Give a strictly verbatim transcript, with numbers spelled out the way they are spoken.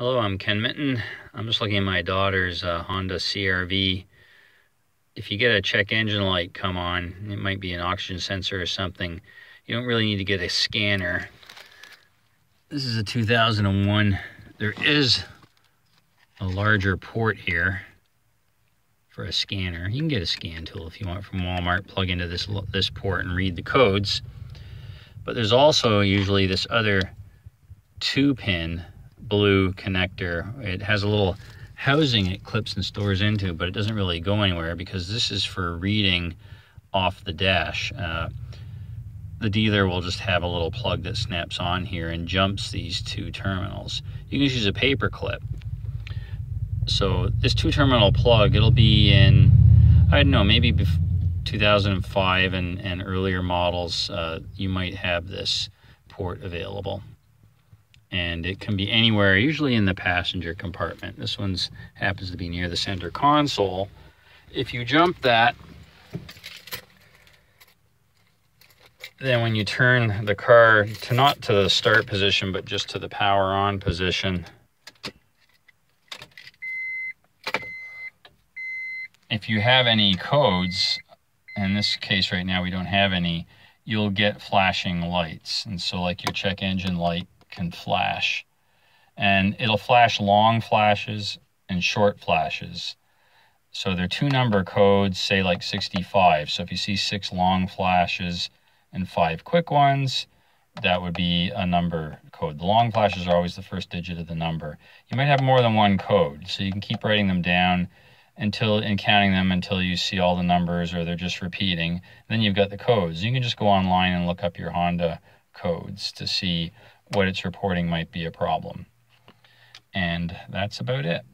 Hello, I'm Ken Mitton. I'm just looking at my daughter's uh, Honda C R V. If you get a check engine light come on, it might be an oxygen sensor or something. You don't really need to get a scanner. This is a two thousand one. There is a larger port here for a scanner. You can get a scan tool if you want from Walmart, plug into this, this port and read the codes. But there's also usually this other two-pin blue connector. It has a little housing it clips and stores into, but it doesn't really go anywhere because this is for reading off the dash. Uh, the dealer will just have a little plug that snaps on here and jumps these two terminals. You can just use a paper clip. So this two terminal plug, it'll be in, I don't know, maybe two thousand five and, and earlier models, uh, you might have this port available. And it can be anywhere, usually in the passenger compartment. This one's happens to be near the center console. If you jump that, then when you turn the car to not to the start position, but just to the power on position, if you have any codes, in this case right now we don't have any, you'll get flashing lights. And so like your check engine light can flash, and it'll flash long flashes and short flashes. So they're two number codes, say like sixty-five. So if you see six long flashes and five quick ones, that would be a number code. The long flashes are always the first digit of the number. You might have more than one code, so you can keep writing them down until and counting them until you see all the numbers, or they're just repeating. And then you've got the codes. You can just go online and look up your Honda codes to see what it's reporting might be a problem. And that's about it.